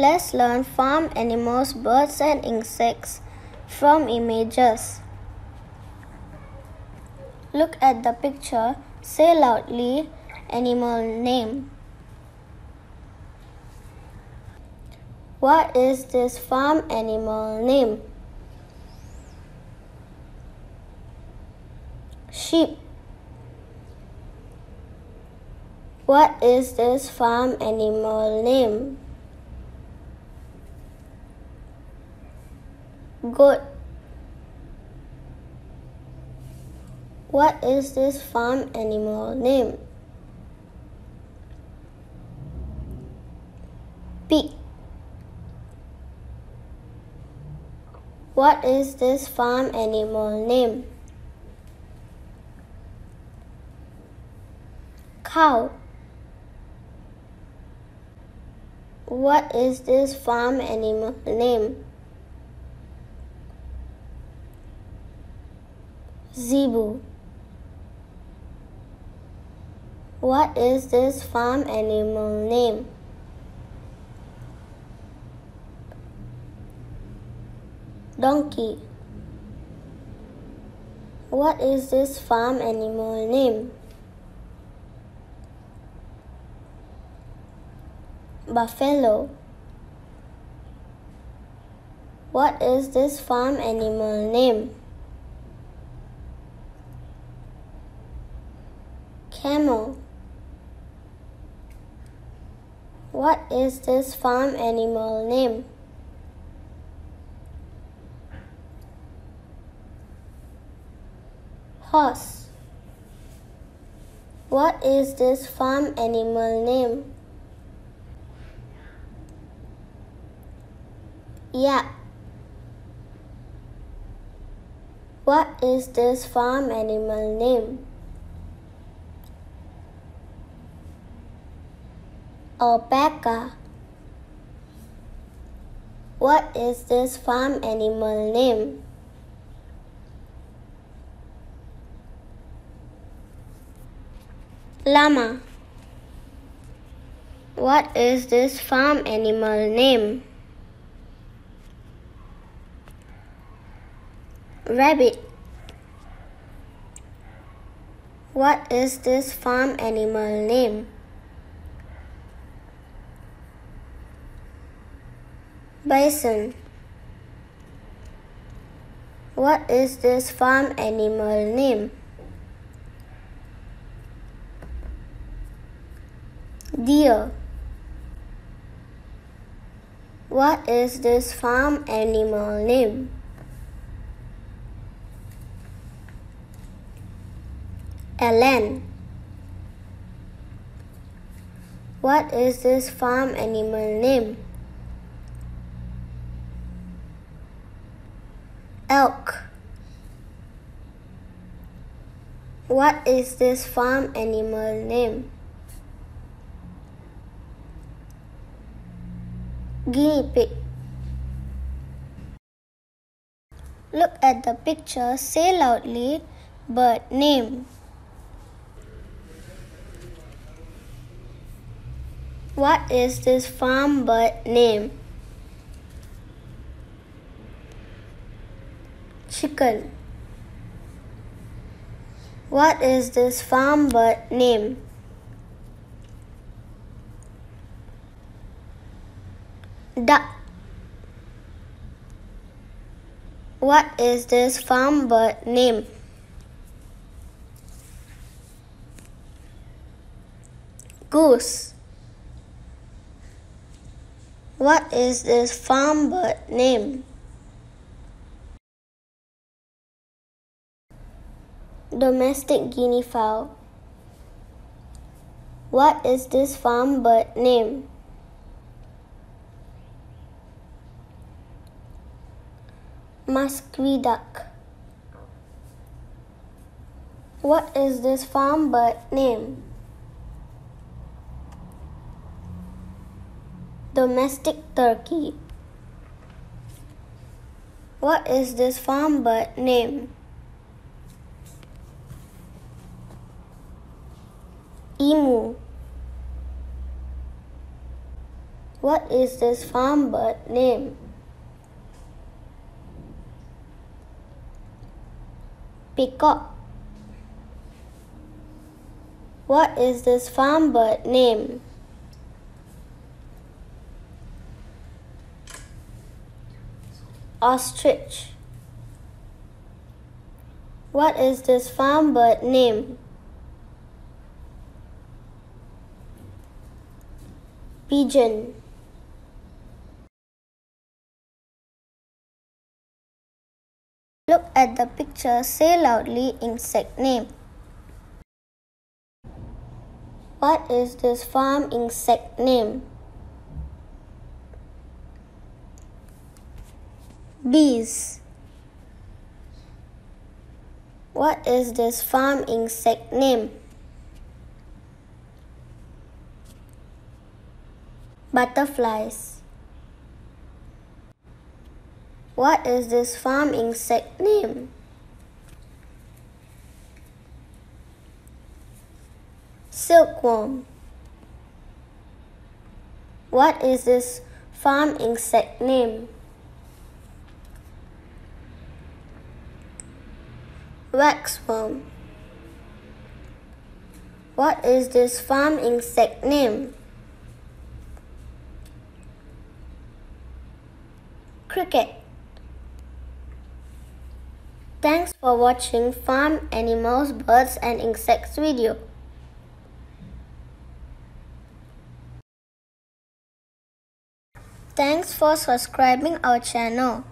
Let's learn farm animals, birds and insects from images. Look at the picture. Say loudly animal name. What is this farm animal name? Sheep. What is this farm animal name? Goat. What is this farm animal name? Pig. What is this farm animal name? Cow. What is this farm animal name? Zebu. What is this farm animal name? Donkey. What is this farm animal name? Buffalo. What is this farm animal name? Camel. What is this farm animal name? Horse. What is this farm animal name? Yak. What is this farm animal name? Alpaca. What is this farm animal name? Llama. What is this farm animal name? Rabbit. What is this farm animal name? Bison. What is this farm animal name? Deer. What is this farm animal name? Eland. What is this farm animal name? Elk. What is this farm animal name? Guinea pig. Look at the picture. Say loudly bird name. What is this farm bird name? Chicken. What is this farm bird name? Duck. What is this farm bird name? Goose. What is this farm bird name? Domestic guinea fowl. What is this farm bird name? Musky duck. What is this farm bird name? Domestic turkey. What is this farm bird name? Emu. What is this farm bird name? Peacock. What is this farm bird name? Ostrich. What is this farm bird name? Pigeon. Look at the picture, say loudly insect name. What is this farm insect name? Bees. What is this farm insect name? Butterflies. What is this farm insect name? Silkworm. What is this farm insect name? Waxworm. What is this farm insect name? Cricket. Thanks for watching Farm Animals, Birds and Insects video. Thanks for subscribing our channel.